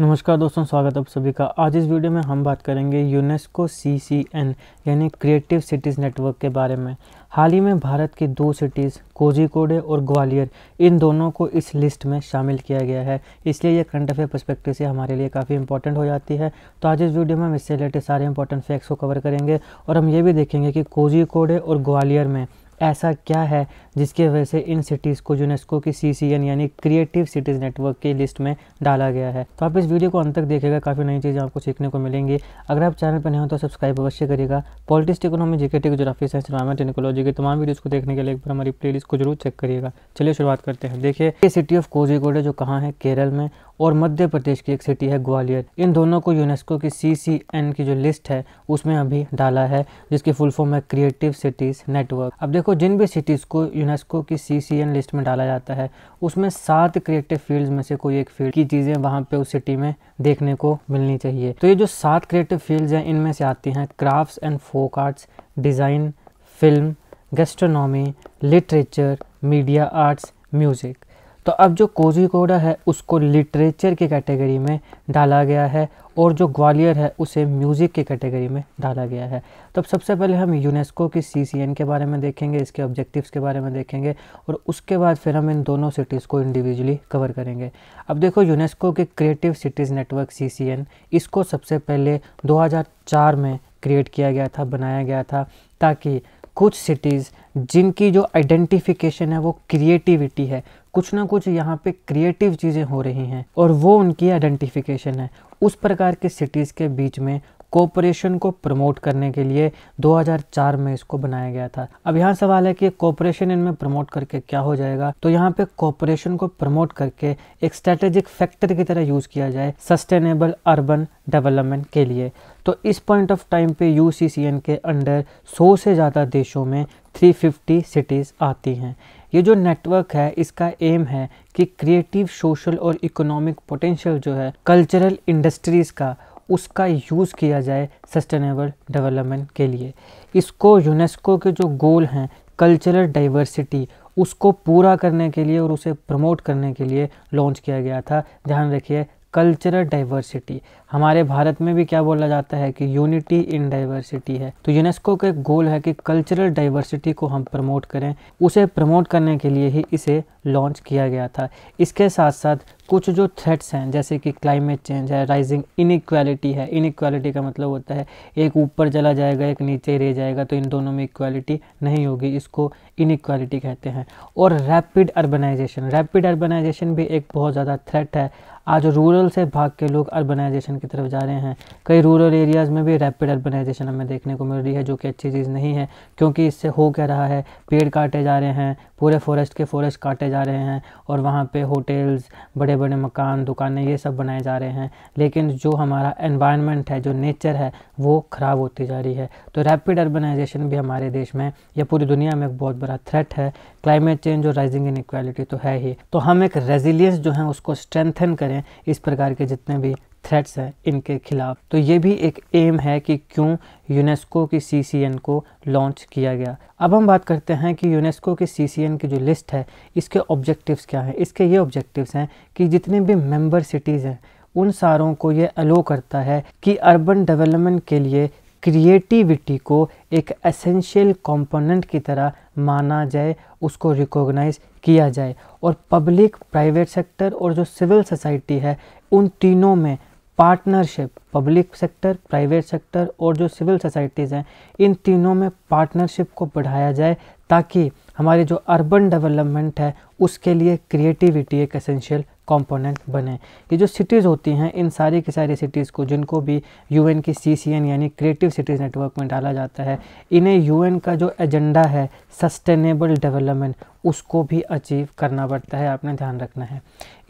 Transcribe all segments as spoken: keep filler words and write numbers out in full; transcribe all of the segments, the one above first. नमस्कार दोस्तों, स्वागत आप सभी का। आज इस वीडियो में हम बात करेंगे यूनेस्को सी सी एन यानी क्रिएटिव सिटीज़ नेटवर्क के बारे में। हाल ही में भारत की दो सिटीज़ कोझिकोडे और ग्वालियर, इन दोनों को इस लिस्ट में शामिल किया गया है, इसलिए यह करंट अफेयर पर्सपेक्टिव से हमारे लिए काफ़ी इंपॉर्टेंट हो जाती है। तो आज इस वीडियो में हम इससे रिलेटेड सारे इंपॉर्टेंट फैक्ट्स को कवर करेंगे और हम ये भी देखेंगे कि कोझिकोडे और ग्वालियर में ऐसा क्या है जिसकी वजह से इन सिटीज़ को यूनेस्को की सी सी एन यानी क्रिएटिव सिटीज़ नेटवर्क की लिस्ट में डाला गया है। तो आप इस वीडियो को अंत तक देखिएगा, काफ़ी नई चीज़ें आपको सीखने को मिलेंगी। अगर आप चैनल पर नए हो तो सब्सक्राइब अवश्य करिएगा। Politics, economy, GK, geography, science, environment, technology के तमाम वीडियोज़ को देखने के लिए एक बार हमारी प्ले लिस्ट को जरूर चेक करिएगा। चलिए शुरुआत करते हैं। देखिए, ये सिटी ऑफ कोझिकोडे जो कहाँ है, केरल में, और मध्य प्रदेश की एक सिटी है ग्वालियर। इन दोनों को यूनेस्को की सी सी एन की जो लिस्ट है उसमें अभी डाला है, जिसकी फुल फॉर्म है क्रिएटिव सिटीज़ नेटवर्क। अब देखो, जिन भी सिटीज़ को यूनेस्को की सी सी एन लिस्ट में डाला जाता है उसमें सात क्रिएटिव फील्ड्स में से कोई एक फील्ड की चीज़ें वहाँ पे उस सिटी में देखने को मिलनी चाहिए। तो ये जो सात क्रिएटिव फील्ड्स हैं इनमें से आती हैं crafts and folk arts, design, film, gastronomy, literature, media arts, music. तो अब जो कोझिकोडे है उसको लिटरेचर की कैटेगरी में डाला गया है और जो ग्वालियर है उसे म्यूज़िक की कैटेगरी में डाला गया है। तो अब सबसे पहले हम यूनेस्को की सी सी एन के बारे में देखेंगे, इसके ऑब्जेक्टिव्स के बारे में देखेंगे और उसके बाद फिर हम इन दोनों सिटीज़ को इंडिविजुअली कवर करेंगे। अब देखो, यूनेस्को के creative cities network C C N, इसको सबसे पहले दो हज़ार चार में क्रिएट किया गया था, बनाया गया था, ताकि कुछ सिटीज़ जिनकी जो आइडेंटिफिकेशन है वो क्रिएटिविटी है, कुछ ना कुछ यहाँ पे क्रिएटिव चीज़ें हो रही हैं और वो उनकी आइडेंटिफिकेशन है, उस प्रकार के सिटीज़ के बीच में कोऑपरेशन को प्रमोट करने के लिए दो हज़ार चार में इसको बनाया गया था। अब यहाँ सवाल है कि कोऑपरेशन इनमें प्रमोट करके क्या हो जाएगा। तो यहाँ पे कोऑपरेशन को प्रमोट करके एक स्ट्रेटेजिक फैक्टर की तरह यूज़ किया जाए सस्टेनेबल अर्बन डेवलपमेंट के लिए। तो इस पॉइंट ऑफ टाइम पे यू सी सी एन के अंडर सौ से ज़्यादा देशों में तीन सौ पचास सिटीज़ आती हैं। ये जो नेटवर्क है इसका एम है कि क्रिएटिव, सोशल और इकोनॉमिक पोटेंशियल जो है कल्चरल इंडस्ट्रीज़ का, उसका यूज़ किया जाए सस्टेनेबल डेवलपमेंट के लिए। इसको यूनेस्को के जो गोल हैं कल्चरल डाइवर्सिटी, उसको पूरा करने के लिए और उसे प्रमोट करने के लिए लॉन्च किया गया था। ध्यान रखिए, कल्चरल डाइवर्सिटी, हमारे भारत में भी क्या बोला जाता है कि यूनिटी इन डाइवर्सिटी है। तो यूनेस्को का गोल है कि कल्चरल डाइवर्सिटी को हम प्रमोट करें, उसे प्रमोट करने के लिए ही इसे लॉन्च किया गया था। इसके साथ साथ कुछ जो थ्रेट्स हैं जैसे कि क्लाइमेट चेंज है, राइजिंग इनइक्वालिटी है, इनइक्वालिटी का मतलब होता है एक ऊपर चला जाएगा एक नीचे रह जाएगा, तो इन दोनों में इक्वालिटी नहीं होगी, इसको इनइक्वालिटी कहते हैं, और रैपिड अर्बनाइजेशन। रैपिड अर्बनाइजेशन भी एक बहुत ज़्यादा थ्रेट है। आज रूरल से भाग के लोग अर्बनाइजेशन की तरफ जा रहे हैं, कई रूरल एरियाज़ में भी रैपिड अर्बनाइजेशन हमें देखने को मिल रही है, जो कि अच्छी चीज़ नहीं है, क्योंकि इससे हो क्या रहा है, पेड़ काटे जा रहे हैं, पूरे फॉरेस्ट के फॉरेस्ट काटे जा रहे हैं और वहाँ पे होटल्स, बड़े बड़े मकान, दुकानें, ये सब बनाए जा रहे हैं, लेकिन जो हमारा एनवायरनमेंट है, जो नेचर है, वो ख़राब होती जा रही है। तो रैपिड अर्बनाइजेशन भी हमारे देश में या पूरी दुनिया में एक बहुत बड़ा थ्रेट है। क्लाइमेट चेंज और राइजिंग इनइक्वालिटी तो है ही। तो हम एक रेजिलियंस जो है उसको स्ट्रेंथन करें, इस प्रकार के जितने भी थ्रेट्स हैं इनके खिलाफ। तो ये भी एक एम है कि क्यों यूनेस्को की सी सी एन को लॉन्च किया गया। अब हम बात करते हैं कि यूनेस्को की सी सी एन की जो लिस्ट है इसके ऑब्जेक्टिव्स क्या हैं। इसके ये ऑब्जेक्टिव्स हैं कि जितने भी मेंबर सिटीज़ हैं उन सारों को ये अलो करता है कि अर्बन डेवलपमेंट के लिए क्रिएटिविटी को एक एसेंशियल कंपोनेंट की तरह माना जाए, उसको रिकॉग्नाइज किया जाए और पब्लिक, प्राइवेट सेक्टर और जो सिविल सोसाइटी है उन तीनों में partnership, public sector, private sector और जो सिविल सोसाइटीज़ हैं इन तीनों में पार्टनरशिप को बढ़ाया जाए, ताकि हमारे जो अर्बन डेवलपमेंट है उसके लिए क्रिएटिविटी एक एसेंशियल कंपोनेंट बने। ये जो सिटीज़ होती हैं इन सारी की सारी सिटीज़ को, जिनको भी यूएन की सीसीएन यानी क्रिएटिव सिटीज़ नेटवर्क में डाला जाता है, इन्हें यूएन का जो एजेंडा है सस्टेनेबल डेवलपमेंट उसको भी अचीव करना पड़ता है, आपने ध्यान रखना है।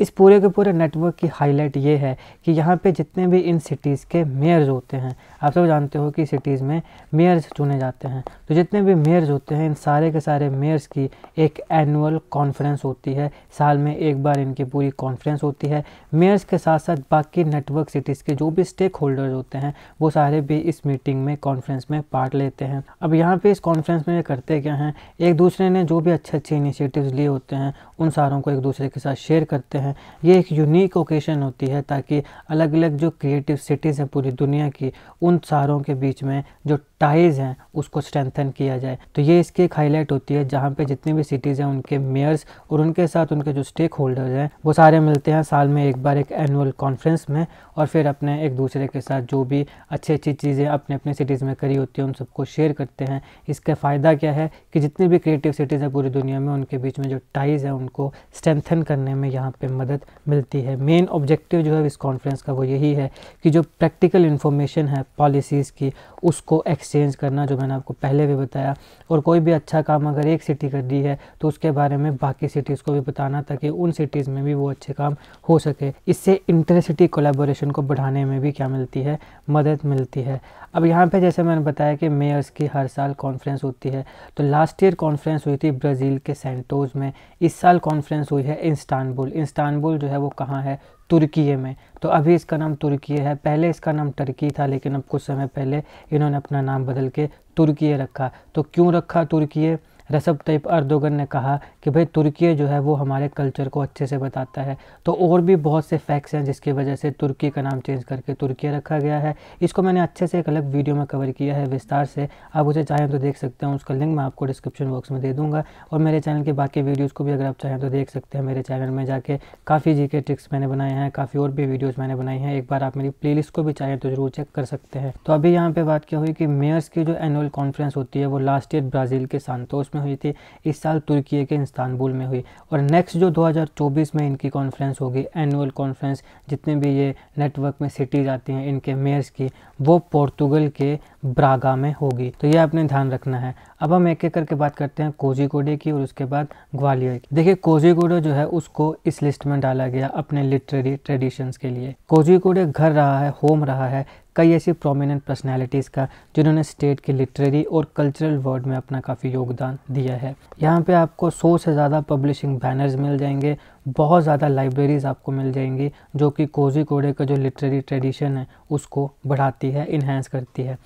इस पूरे के पूरे नेटवर्क की हाईलाइट ये है कि यहाँ पे जितने भी इन सिटीज़ के मेयर्स होते हैं, आप सब जानते हो कि सिटीज़ में मेयर्स चुने जाते हैं, तो जितने भी मेयर्स होते हैं इन सारे के सारे मेयर्स की एक एनुअल कॉन्फ्रेंस होती है, साल में एक बार इनकी पूरी कॉन्फ्रेंस होती है। मेयर्स के साथ साथ बाकी नेटवर्क सिटीज़ के जो भी स्टेक होल्डर्स होते हैं वो सारे भी इस मीटिंग में, कॉन्फ्रेंस में पार्ट लेते हैं। अब यहाँ पर इस कॉन्फ्रेंस में ये करते क्या हैं, एक दूसरे ने जो भी अच्छे अच्छे इनिशिएटिव्स लिए होते हैं उन सारों को एक दूसरे के साथ शेयर करते हैं। ये एक यूनिक ओकेशन होती है ताकि अलग अलग जो क्रिएटिव सिटीज़ हैं पूरी दुनिया की उन सारों के बीच में जो टाइज़ हैं उसको स्ट्रेंथन किया जाए। तो ये इसकी एक हाईलाइट होती है जहाँ पे जितनी भी सिटीज़ हैं उनके मेयर्स और उनके साथ उनके जो स्टेक होल्डर्स हैं वो सारे मिलते हैं साल में एक बार एक एनुअल कॉन्फ्रेंस में और फिर अपने एक दूसरे के साथ जो भी अच्छी अच्छी चीज़ें अपने अपने सिटीज़ में करी होती हैं उन सबको शेयर करते हैं। इसका फ़ायदा क्या है कि जितनी भी क्रिएटिव सिटीज़ हैं पूरी दुनिया में उनके बीच में जो टाइज़ हैं उनको स्ट्रेंथन करने में यहाँ पर मदद मिलती है। मेन ऑब्जेक्टिव जो है इस कॉन्फ्रेंस का वो यही है कि जो प्रैक्टिकल इन्फॉर्मेशन है पॉलिसीज़ की उसको एक्सचेंज करना, जो मैंने आपको पहले भी बताया, और कोई भी अच्छा काम अगर एक सिटी कर दी है तो उसके बारे में बाकी सिटीज़ को भी बताना ताकि उन सिटीज़ में भी वो अच्छे काम हो सके। इससे इंटर सिटी कोलैबोरेशन को बढ़ाने में भी क्या मिलती है, मदद मिलती है। अब यहाँ पे जैसे मैंने बताया कि मेयर्स की हर साल कॉन्फ्रेंस होती है, तो लास्ट ईयर कॉन्फ्रेंस हुई थी ब्राज़ील के सेंटोस में, इस साल कॉन्फ्रेंस हुई है इस्तांबुल। इस्तांबुल जो है वो कहाँ है, तुर्की में। तो अभी इसका नाम तुर्की है, पहले इसका नाम टर्की था लेकिन अब कुछ समय पहले इन्होंने अपना नाम बदल के तुर्की रखा। तो क्यों रखा तुर्की? रसब तैयब अर्दोगन ने कहा कि भाई तुर्की जो है वो हमारे कल्चर को अच्छे से बताता है। तो और भी बहुत से फैक्ट्स हैं जिसकी वजह से तुर्की का नाम चेंज करके तुर्की रखा गया है। इसको मैंने अच्छे से एक अलग वीडियो में कवर किया है विस्तार से, आप उसे चाहें तो देख सकते हैं, उसका लिंक मैं आपको डिस्क्रिप्शन बॉक्स में दे दूँगा। और मेरे चैनल के बाकी वीडियोज़ को भी अगर आप चाहें तो देख सकते हैं, मेरे चैनल में जाके काफ़ी जी के ट्रिक्स मैंने बनाए हैं, काफ़ी और भी वीडियोज़ मैंने बनाई हैं, एक बार आप मेरी प्ले लिस्ट को भी चाहें तो ज़रूर चेक कर सकते हैं। तो अभी यहाँ पर बात क्या हुई कि मेयर्स की जो एनुअल कॉन्फ्रेंस होती है वो लास्ट ईयर ब्राज़ील के सांतोस में हुई थी, इस साल तुर्की के इस्तांबुल में हुई, और नेक्स्ट जो दो हज़ार चौबीस में इनकी कॉन्फ्रेंस होगी एनुअल कॉन्फ्रेंस, जितने भी ये नेटवर्क में सिटीज आती हैं इनके मेयर्स की, वो पोर्तुगल के ब्रागा में होगी। तो ये आपने ध्यान रखना है। अब हम एक एक करके बात करते हैं कोझिकोडे की और उसके बाद ग्वालियर की। देखिए कोझिकोडे जो है उसको इस लिस्ट में डाला गया अपने लिटरेरी ट्रेडिशंस के लिए। कोझिकोडे घर रहा है, होम रहा है कई ऐसी प्रोमिनेंट पर्सनैलिटीज़ का जिन्होंने स्टेट के लिटरेरी और कल्चरल वर्ल्ड में अपना काफ़ी योगदान दिया है। यहाँ पे आपको सौ से ज़्यादा पब्लिशिंग बैनर्स मिल जाएंगे, बहुत ज़्यादा लाइब्रेरीज़ आपको मिल जाएंगी जो कि कोझिकोडे का जो लिटरेरी ट्रेडिशन है उसको बढ़ाती है, इन्हेंस करती है।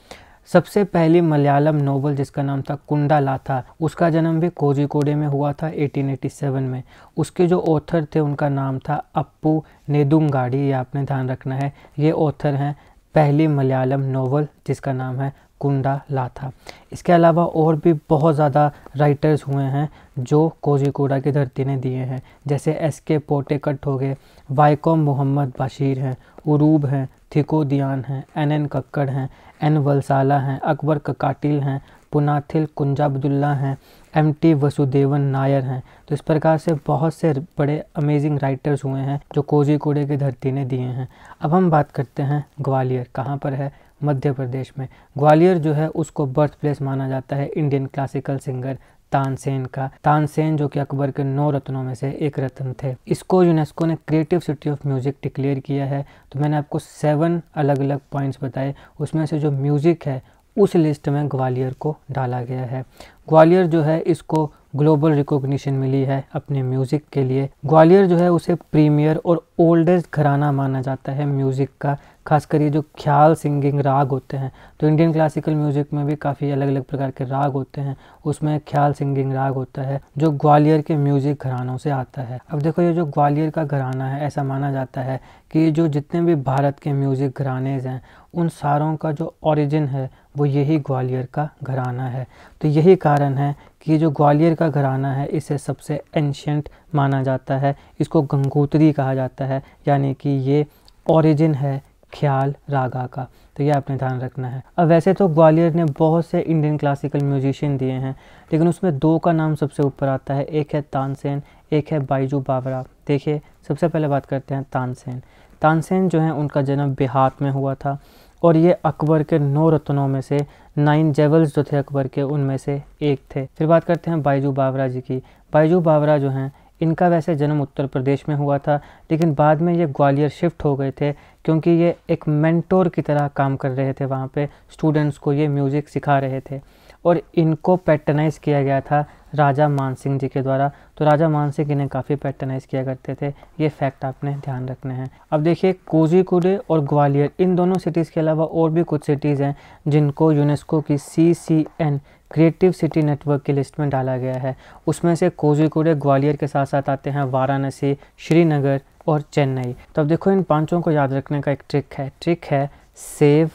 सबसे पहली मलयालम नोवेल जिसका नाम था कुंडा लाथा, उसका जन्म भी कोझिकोडे में हुआ था अठारह सौ सत्तासी में। उसके जो ऑथर थे उनका नाम था अप्पू नेदुंगाडी, ये आपने ध्यान रखना है, ये ऑथर हैं पहली मलयालम नोवेल जिसका नाम है कुंडा लाथा। इसके अलावा और भी बहुत ज़्यादा राइटर्स हुए हैं जो कोझिकोडा की धरती ने दिए हैं, जैसे एस के पोटेकट हो गए, वाइकोम मुहम्मद बाशीर हैं, उरूब हैं, थिकोदियान हैं, एन एन कक्कड़ हैं, एन वलसाला हैं, अकबर कक्काटिल हैं, पुनाथिल कुंजाबदुल्ला हैं, एम टी वसुदेवन नायर हैं। तो इस प्रकार से बहुत से बड़े अमेजिंग राइटर्स हुए हैं जो कोझिकोडे की धरती ने दिए हैं। अब हम बात करते हैं ग्वालियर कहाँ पर है, मध्य प्रदेश में। ग्वालियर जो है उसको बर्थ प्लेस माना जाता है इंडियन क्लासिकल सिंगर तानसेन का, तानसेन जो कि अकबर के नौ रत्नों में से एक रत्न थे। इसको यूनेस्को ने creative city of music declare किया है। तो मैंने आपको सेवन अलग अलग पॉइंट्स बताए, उसमें से जो म्यूज़िक है उस लिस्ट में ग्वालियर को डाला गया है। ग्वालियर जो है इसको ग्लोबल रिकॉग्निशन मिली है अपने म्यूज़िक के लिए। ग्वालियर जो है उसे प्रीमियर और ओल्डेस्ट घराना माना जाता है म्यूज़िक का, खासकर ये जो ख्याल सिंगिंग राग होते हैं। तो इंडियन क्लासिकल म्यूज़िक में भी काफ़ी अलग अलग प्रकार के राग होते हैं, उसमें ख्याल सिंगिंग राग होता है जो ग्वालियर के म्यूज़िक घरानों से आता है। अब देखो ये जो ग्वालियर का घराना है, ऐसा माना जाता है कि जो जितने भी भारत के म्यूज़िक घरानेज हैं उन सारों का जो ओरिजिन है वो यही ग्वालियर का घराना है। तो यही कारण है कि जो ग्वालियर का घराना है इसे सबसे एंशेंट माना जाता है, इसको गंगोत्री कहा जाता है, यानी कि ये ओरिजिन है ख्याल रागा का। तो ये आपने ध्यान रखना है। अब वैसे तो ग्वालियर ने बहुत से इंडियन क्लासिकल म्यूजिशियन दिए हैं लेकिन उसमें दो का नाम सबसे ऊपर आता है, एक है तानसेन, एक है बायजू बावरा। देखिए सबसे पहले बात करते हैं तानसेन। तानसेन जो है उनका जन्म बिहार में हुआ था और ये अकबर के नौ रत्नों में से नाइन जेवल्स जो थे अकबर के उनमें से एक थे। फिर बात करते हैं बायजू बावरा जी की। बायजू बावरा जो हैं इनका वैसे जन्म उत्तर प्रदेश में हुआ था लेकिन बाद में ये ग्वालियर शिफ्ट हो गए थे क्योंकि ये एक मेंटोर की तरह काम कर रहे थे, वहाँ पे स्टूडेंट्स को ये म्यूज़िक सिखा रहे थे। और इनको पैटर्नाइज किया गया था राजा मान सिंह जी के द्वारा। तो राजा मान सिंह इन्हें काफ़ी पैटर्नाइज किया करते थे, ये फैक्ट आपने ध्यान रखने हैं। अब देखिए कोझिकोडे और ग्वालियर, इन दोनों सिटीज़ के अलावा और भी कुछ सिटीज़ हैं जिनको यूनेस्को की C C N creative city network की लिस्ट में डाला गया है। उसमें से कोझिकोडे ग्वालियर के साथ साथ आते हैं वाराणसी, श्रीनगर और चेन्नई। तो अब देखो इन पांचों को याद रखने का एक ट्रिक है, ट्रिक है save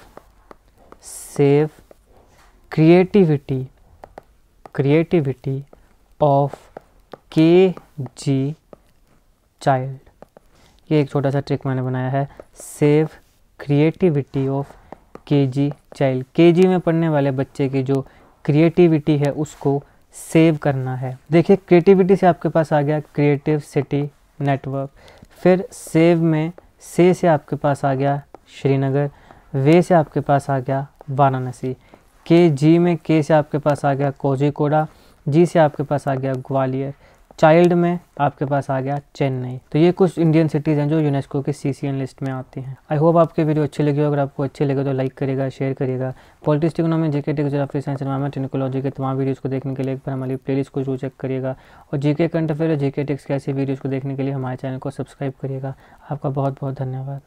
save creativity creativity of के जी चाइल्ड। ये एक छोटा सा ट्रिक मैंने बनाया है, सेव क्रिएटिविटी ऑफ के जी चाइल्ड। के जी में पढ़ने वाले बच्चे की जो क्रिएटिविटी है उसको सेव करना है। देखिए क्रिएटिविटी से आपके पास आ गया क्रिएटिव सिटी नेटवर्क, फिर सेव में से से आपके पास आ गया श्रीनगर, वे से आपके पास आ गया वाराणसी, के जी में के से आपके पास आ गया कोझिकोडे, जी से आपके पास आ गया ग्वालियर, चाइल्ड में आपके पास आ गया चेन्नई। तो ये कुछ इंडियन सिटीज़ हैं जो यूनेस्को की सीसीएन लिस्ट में आती हैं। आई होप आपके वीडियो अच्छी लगी हो। अगर आपको अच्छी लगे तो लाइक करेगा, शेयर करेगा। Politics, economy, GK, geography, science, environment, technology के तमाम वीडियोस को देखने के लिए एक बार हमारी प्लेलिस्ट को जरूर चेक करिएगा। और GK current affair, GK tricks के ऐसे वीडियोज़ को देखने के लिए हमारे चैनल को सब्सक्राइब करिएगा। आपका बहुत बहुत धन्यवाद।